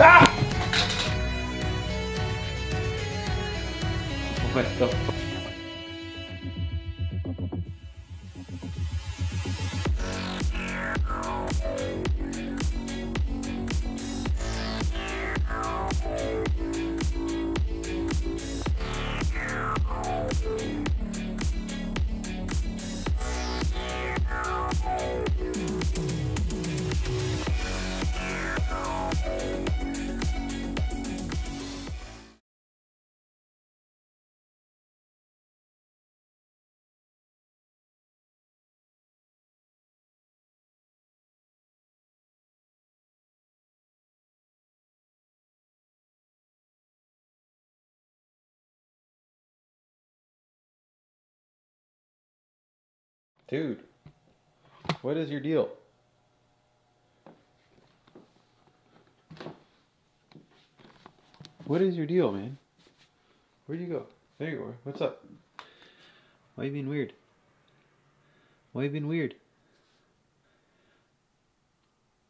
Ah! What the fuck? Dude, what is your deal? What is your deal, man? Where'd you go? There you are. What's up? Why are you being weird? Why are you being weird?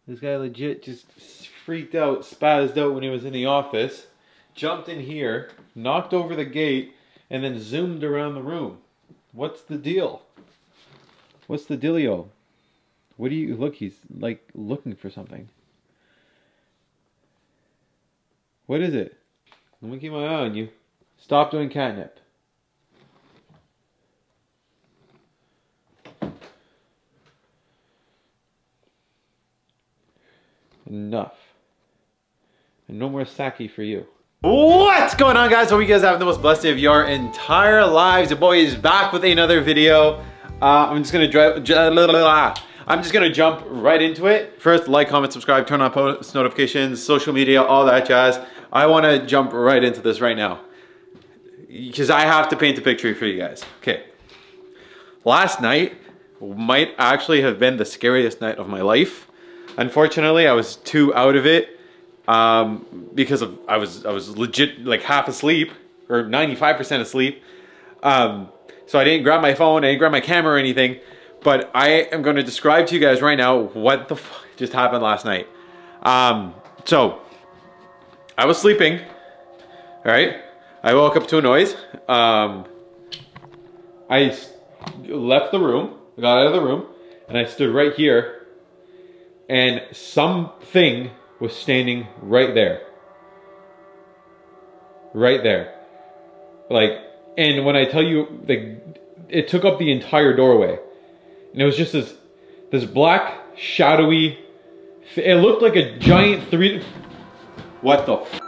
This guy legit just freaked out, spazzed out when he was in the office, jumped in here, knocked over the gate, and then zoomed around the room. What's the deal? What's the dealio? What do you look? He's like looking for something. What is it? Let me keep my eye on you. Stop doing catnip. Enough. And no more sake for you. What's going on, guys? Hope you guys have the most blessed day of your entire lives. Your boy is back with another video. I'm just gonna jump right into it. First, like, comment, subscribe, turn on post notifications, social media, all that jazz. I wanna jump right into this right now, because I have to paint the picture for you guys. Okay. Last night might actually have been the scariest night of my life. Unfortunately, I was too out of it because of I was legit like half asleep or 95% asleep. So I didn't grab my phone, I didn't grab my camera or anything, but I am going to describe to you guys right now what the fuck just happened last night. So, I was sleeping, alright? I woke up to a noise. I left the room, got out of the room, and I stood right here, and something was standing right there. Right there. Like... And when I tell you, like, it took up the entire doorway. And it was just this black, shadowy... It looked like a giant three... What the f...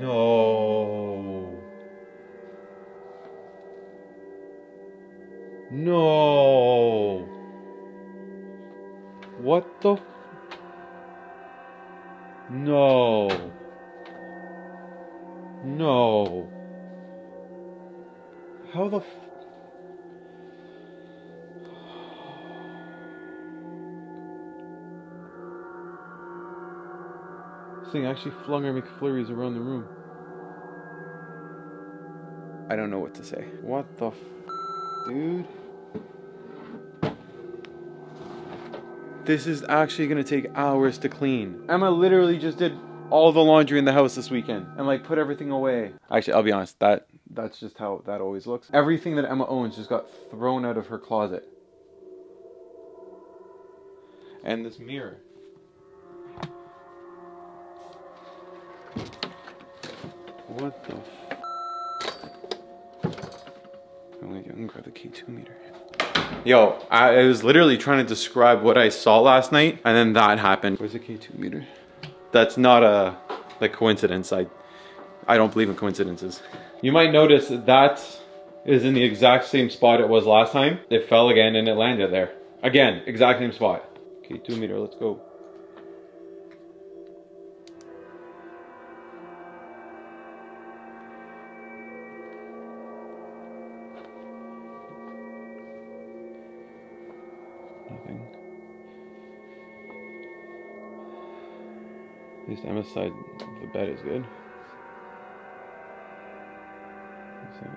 No. No. What the? No. No. How the? This thing actually flung our McFlurries around the room. I don't know what to say. What the f, dude? This is actually gonna take hours to clean. Emma literally just did all the laundry in the house this weekend and like put everything away. Actually, I'll be honest, that's just how that always looks. Everything that Emma owns just got thrown out of her closet. And this mirror. What the f... I'm gonna grab the K2 meter. Yo, I was literally trying to describe what I saw last night, and then that happened. Where's the K2 meter? That's not a like coincidence. I don't believe in coincidences. You might notice that is in the exact same spot it was last time. It fell again and it landed there. Again, exact same spot. K2 meter, let's go. Nothing. At least Emma's side of the bed is good. Okay.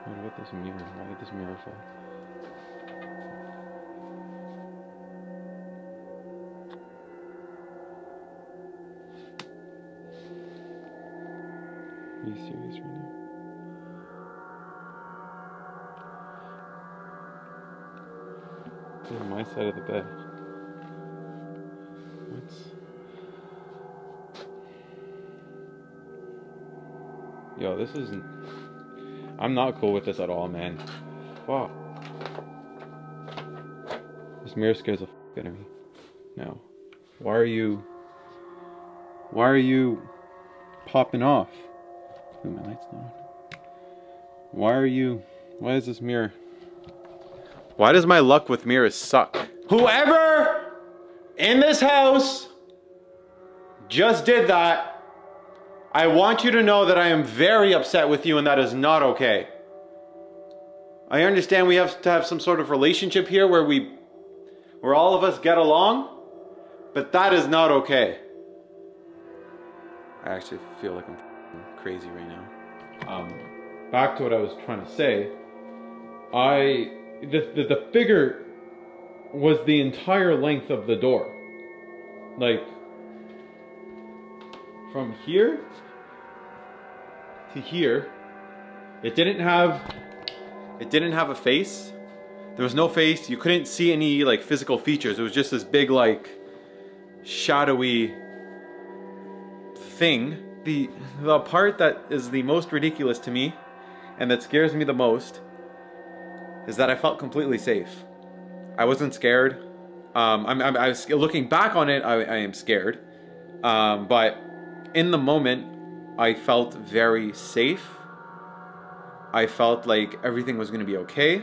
What about this mirror? Why did this mirror fall? Are you serious right now? On my side of the bed. What's... Yo, this isn't... I'm not cool with this at all, man. Fuck. This mirror scares the fuck out of me. No. Why are you... Why are you... popping off? Ooh, my light's not on. Why are you... Why is this mirror... Why does my luck with mirrors suck? Whoever in this house just did that, I want you to know that I am very upset with you and that is not okay. I understand we have to have some sort of relationship here where where all of us get along, but that is not okay. I actually feel like I'm crazy right now. Back to what I was trying to say. The figure was the entire length of the door. Like, from here to here, it didn't have a face. There was no face. You couldn't see any, like, physical features. It was just this big, like, shadowy thing. The part that is the most ridiculous to me, and that scares me the most, is that I felt completely safe. I wasn't scared. I was looking back on it, I am scared. But in the moment, I felt very safe. I felt like everything was gonna be okay.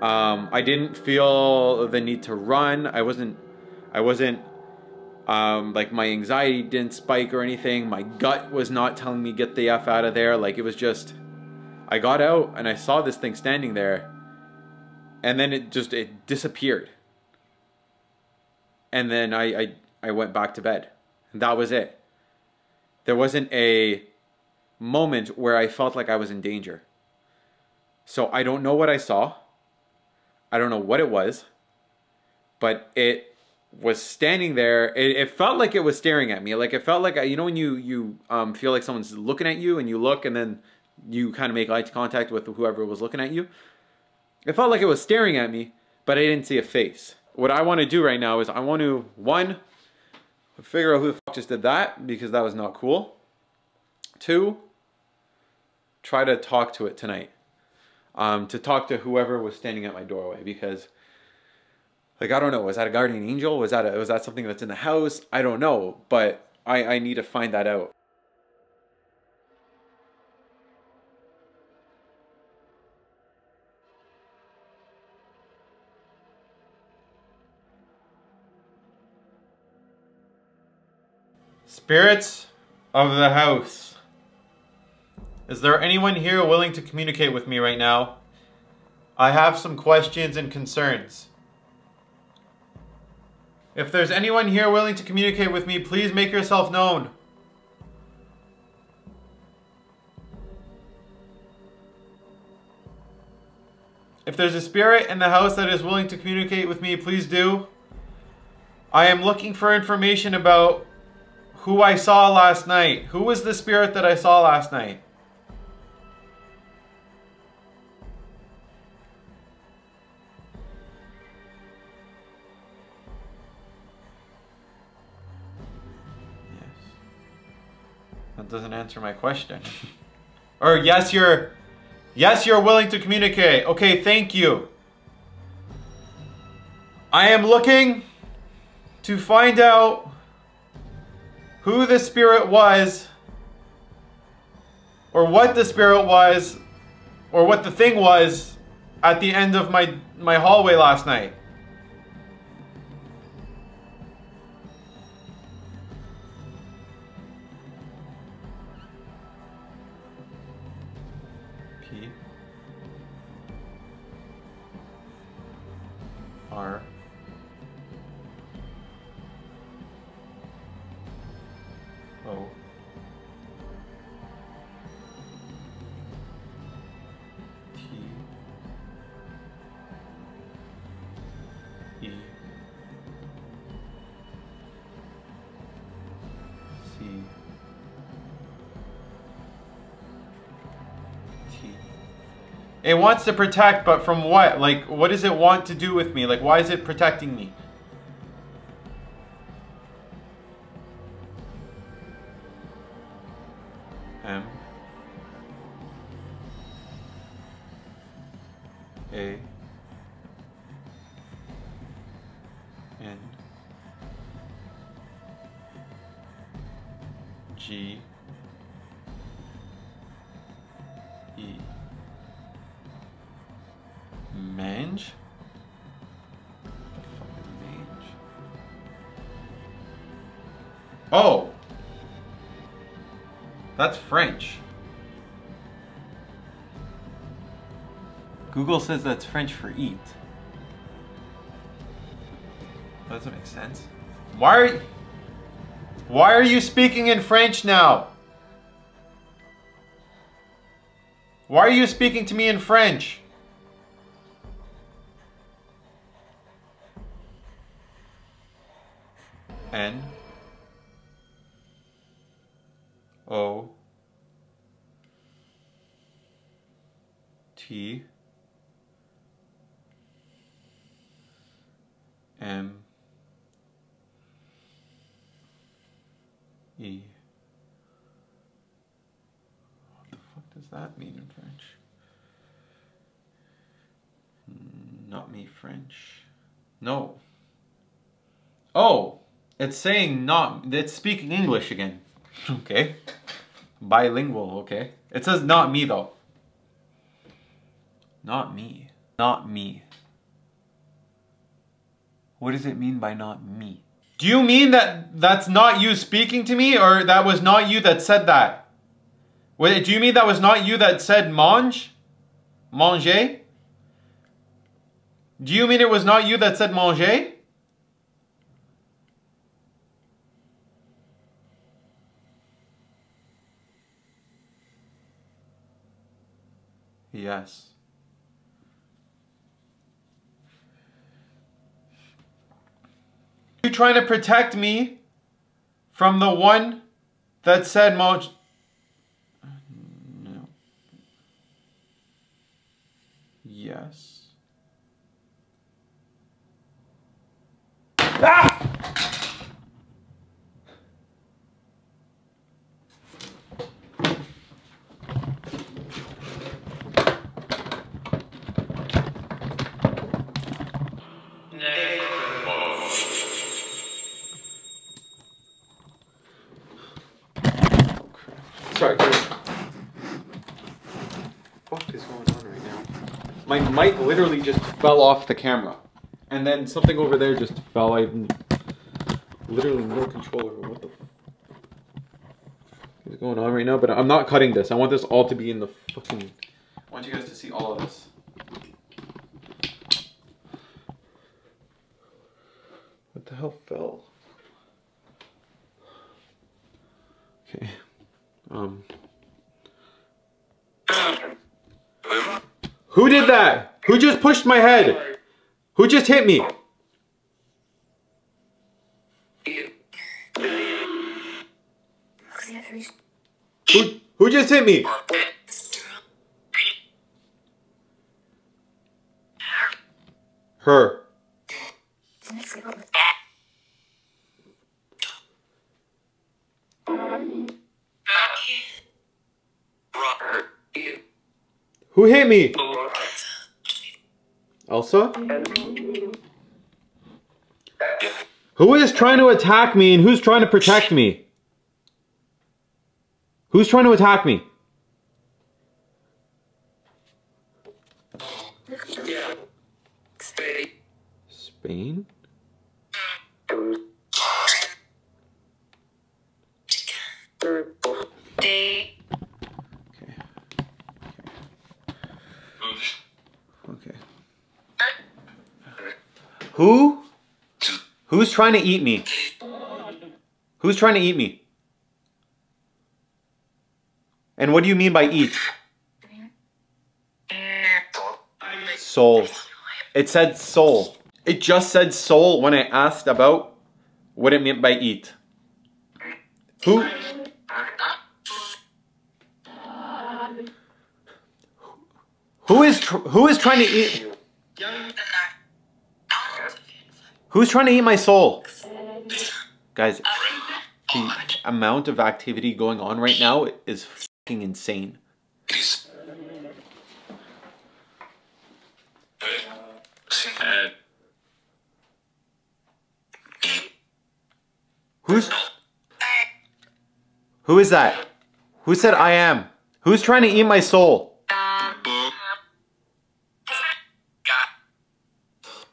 I didn't feel the need to run. Like, my anxiety didn't spike or anything. My gut was not telling me get the F out of there. Like, it was just, I got out and I saw this thing standing there, and then it disappeared. And then I went back to bed. And that was it. There wasn't a moment where I felt like I was in danger. So I don't know what I saw. I don't know what it was, but it was standing there. It felt like it was staring at me. Like, it felt like, you know, when you feel like someone's looking at you and you look and then you kind of make eye contact with whoever was looking at you. It felt like it was staring at me, but I didn't see a face. What I want to do right now is I want to, one, figure out who the fuck just did that, because that was not cool. Two, try to talk to it tonight. To talk to whoever was standing at my doorway, because, like, I don't know, was that a guardian angel? Was that something that's in the house? I don't know, but I need to find that out. Spirits of the house, is there anyone here willing to communicate with me right now? I have some questions and concerns. If there's anyone here willing to communicate with me, please make yourself known. If there's a spirit in the house that is willing to communicate with me, please do. I am looking for information about who I saw last night. Who was the spirit that I saw last night? Yes. That doesn't answer my question. Or yes, you're willing to communicate. Okay, thank you. I am looking to find out who the spirit was, or what the spirit was, or what the thing was at the end of my hallway last night. key. R. O. T. E. C. It wants to protect, but from what? Like, what does it want to do with me? Like, why is it protecting me? M. A. N. G. Mange? What the fuck is mange? Oh! That's French. Google says that's French for eat. That doesn't make sense. Why are you speaking in French now? Why are you speaking to me in French? N O T M E. What the fuck does that mean in French? Not me French. No. Oh. It's saying not, it's speaking English again. Okay. Bilingual, okay. It says not me though. Not me. Not me. What does it mean by not me? Do you mean that that's not you speaking to me, or that was not you that said that? Wait, do you mean that was not you that said mange? Manger? Do you mean it was not you that said manger? Yes. You trying to protect me from the one that said Moj? No. Yes. Ah! Sorry, what the fuck is going on right now? My mic literally just fell off the camera. And then something over there just fell. I literally no control over what the fuck is going on right now, but I'm not cutting this. I want this all to be in the fucking... I want you guys to see all of this. What the hell fell? Okay. Who did that? Who just pushed my head? Who just hit me? Who just hit me? Her. Who hit me? Elsa? Who is trying to attack me and who's trying to protect me? Who's trying to attack me? Spain? Okay. Who? Who's trying to eat me? Who's trying to eat me? And what do you mean by eat? Soul. It said soul. It just said soul when I asked about what it meant by eat. Who? Who is trying to eat? Who's trying to eat my soul? Guys, the amount of activity going on right now is fucking insane. Who is that? Who said I am? Who's trying to eat my soul?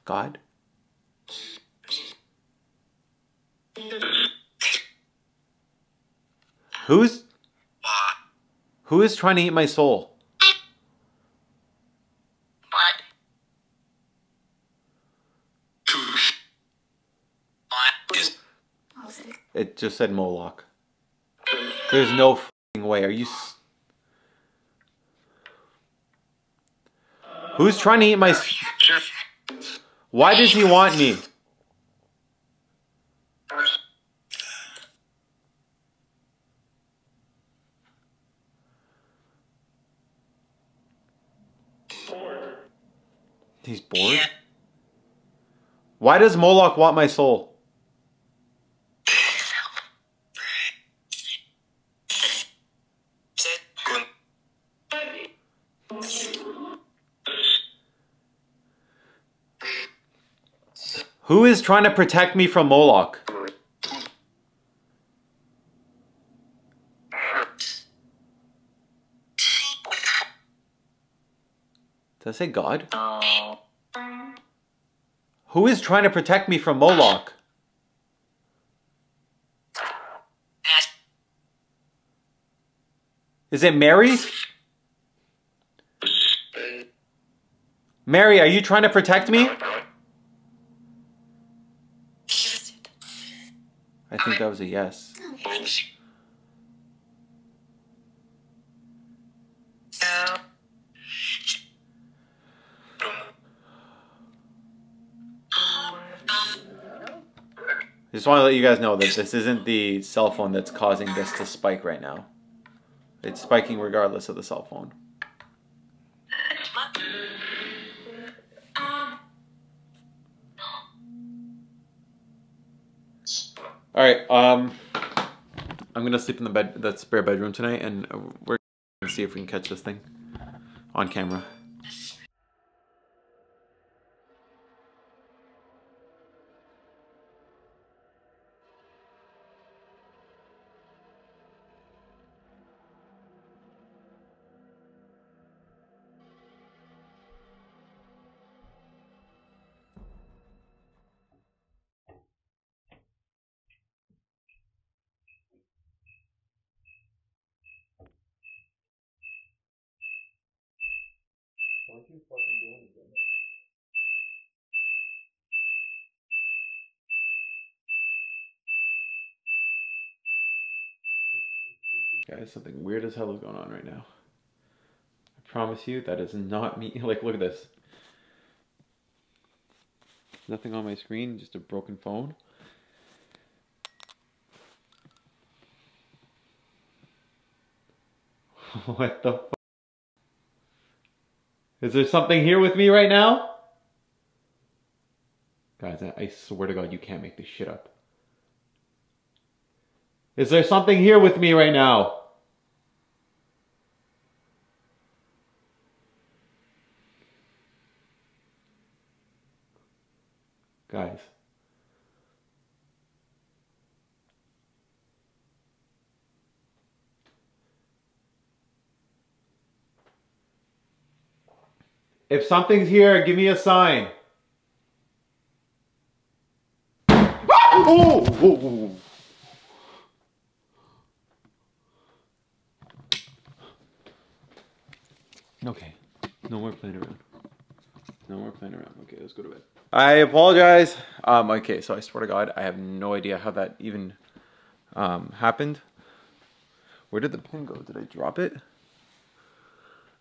God? Who is trying to eat my soul? It just said Moloch. There's no f***ing way. Are you Who's trying to eat my Why does he want me? He's bored? Why does Moloch want my soul? Who is trying to protect me from Moloch? Did I say God? Who is trying to protect me from Moloch? Is it Mary? Mary, are you trying to protect me? I think that was a yes. Just want to let you guys know that this isn't the cell phone that's causing this to spike right now. It's spiking regardless of the cell phone. All right, I'm gonna sleep in the spare bedroom tonight, and we're gonna see if we can catch this thing on camera. What are you fucking doing again? Guys, something weird as hell is going on right now. I promise you that is not me. Like, look at this. Nothing on my screen, just a broken phone. What the fuck? Is there something here with me right now? Guys, I swear to God, you can't make this shit up. Is there something here with me right now? Guys. If something's here, give me a sign. Oh! Okay, no more playing around. No more playing. playing around. Okay, let's go to bed. I apologize. Okay, so I swear to God, I have no idea how that even happened. Where did the pen go? Did I drop it?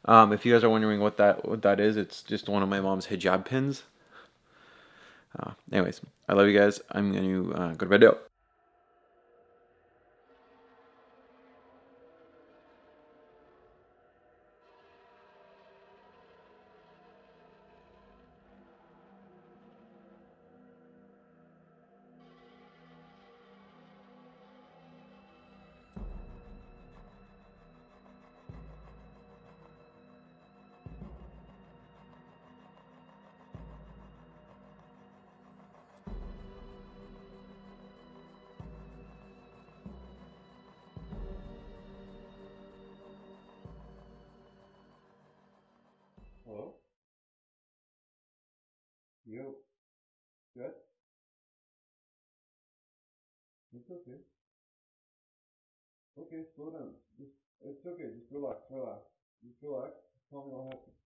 If you guys are wondering what that is, it's just one of my mom's hijab pins. Anyways, I love you guys. I'm going to go to bed now. You good? It's okay. Okay, slow down. Just, it's okay. Just relax. Relax. Just relax. Tell me what happened.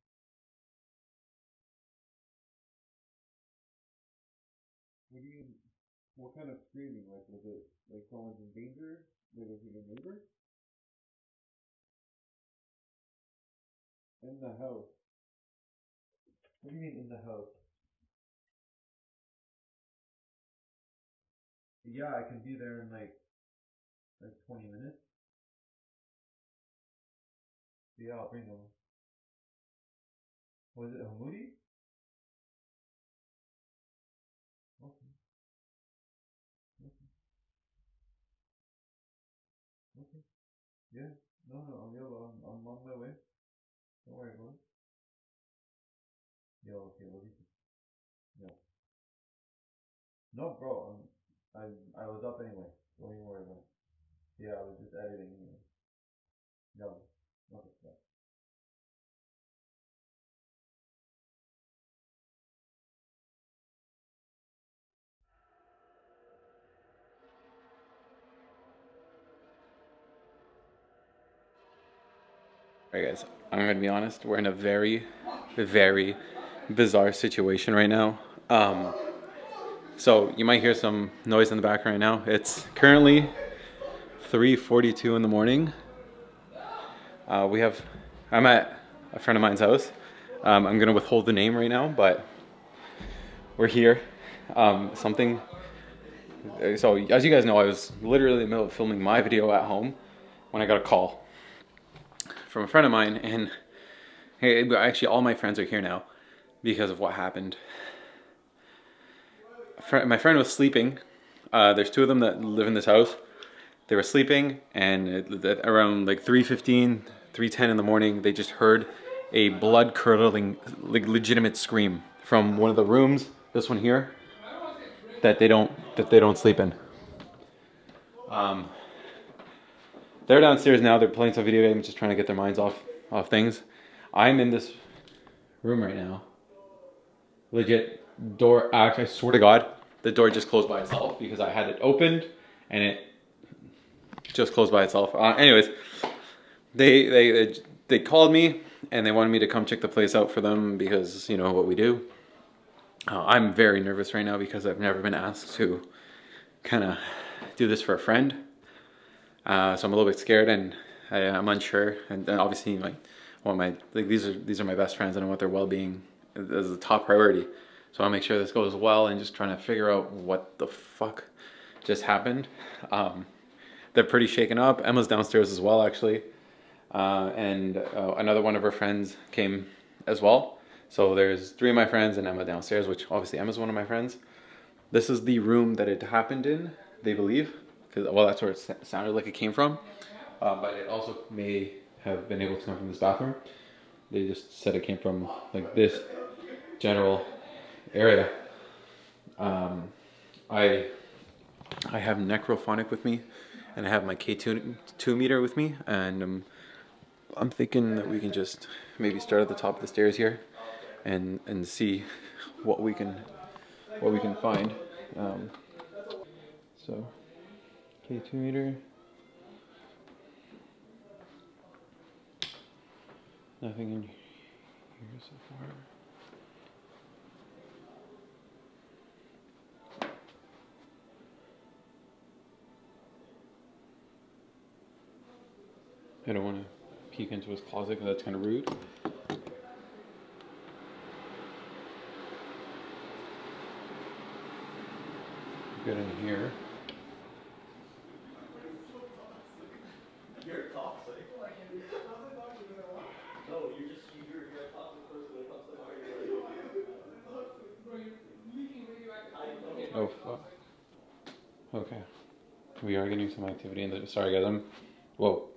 What do you? What kind of screaming? Like, was it like someone's in danger? Like, was it a neighbor? In the house. What do you mean in the house? Yeah, I can be there in like 20 minutes. Yeah, I'll bring them. Was it Hamudi? Okay. Okay. Okay. Yeah. No, I'm on my way. Don't worry about it. Yeah, okay, what do you think? Yeah. No, bro, I was up anyway. Don't even worry about it. Yeah, I was just editing anyway. No, not this stuff. Alright guys, I'm gonna be honest, we're in a very, very bizarre situation right now. So you might hear some noise in the back right now. It's currently 3:42 in the morning. I'm at a friend of mine's house. I'm gonna withhold the name right now, but we're here. So as you guys know, I was literally in the middle of filming my video at home when I got a call from a friend of mine, and hey, actually all my friends are here now because of what happened. My friend was sleeping. There's two of them that live in this house. They were sleeping, and around like 3:15, 3:10 in the morning, they just heard a blood-curdling, like, legitimate scream from one of the rooms, this one here, that they don't sleep in. They're downstairs now. They're playing some video games, just trying to get their minds off things. I'm in this room right now. Legit. Door, I swear to God, the door just closed by itself because I had it opened and it just closed by itself. Anyways, they called me and they wanted me to come check the place out for them because you know what we do. I'm very nervous right now because I've never been asked to kind of do this for a friend. So I'm a little bit scared and I'm unsure. And obviously, these are my best friends and I want their well-being as the top priority. So I'll make sure this goes well and just trying to figure out what the fuck just happened. They're pretty shaken up. Emma's downstairs as well, actually. And another one of her friends came as well. So there's three of my friends and Emma downstairs, which obviously Emma's one of my friends. This is the room that it happened in, they believe. Well, that's where it sounded like it came from. But it also may have been able to come from this bathroom. They just said it came from like this general area. I have Necrophonic with me, and I have my K2 meter with me, and I'm thinking that we can just maybe start at the top of the stairs here, and see what we can find. So K2 meter. Nothing in here so far. I don't want to peek into his closet because that's kind of rude. Good in here. You're toxic. No, you're just you're a toxic person when it comes to party. Oh fuck. Okay. We are getting some activity in the sorry guys, I'm whoa.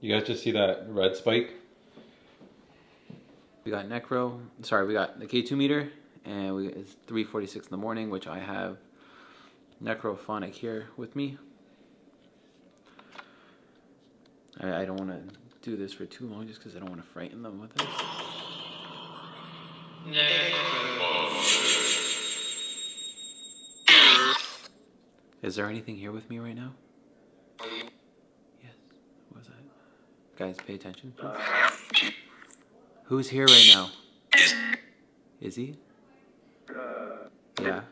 You guys just see that red spike? We got the K2 meter. And it's 3:46 in the morning, which I have Necrophonic here with me. I don't want to do this for too long just because I don't want to frighten them with this. Is there anything here with me right now? Yes. What was that? Guys, pay attention, please. Who's here right now? Is he? Yeah.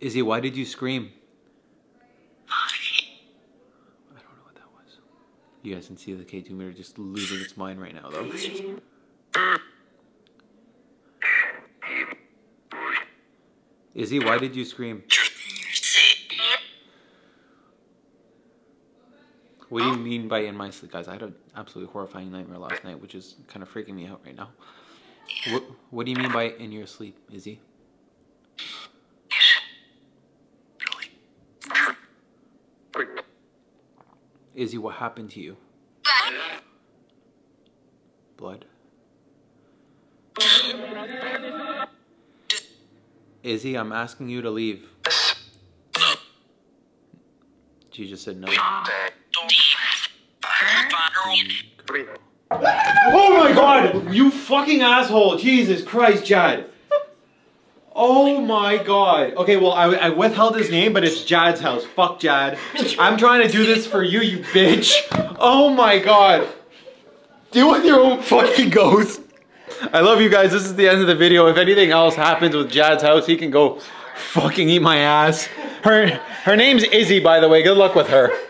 Izzy, why did you scream? I don't know what that was. You guys can see the K2 meter just losing its mind right now, though. Izzy, why did you scream? What do you mean by in my sleep, guys? I had an absolutely horrifying nightmare last night, which is kind of freaking me out right now. What do you mean by in your sleep, Izzy? Izzy, what happened to you? Blood. Izzy, I'm asking you to leave. She just said no. Oh my god, you fucking asshole. Jesus Christ, Jad. Oh my god. Okay, well, I withheld his name, but it's Jad's house. Fuck Jad. I'm trying to do this for you, you bitch. Oh my god. Deal with your own fucking ghost. I love you guys. This is the end of the video. If anything else happens with Jad's house, he can go fucking eat my ass. Her name's Izzy, by the way. Good luck with her.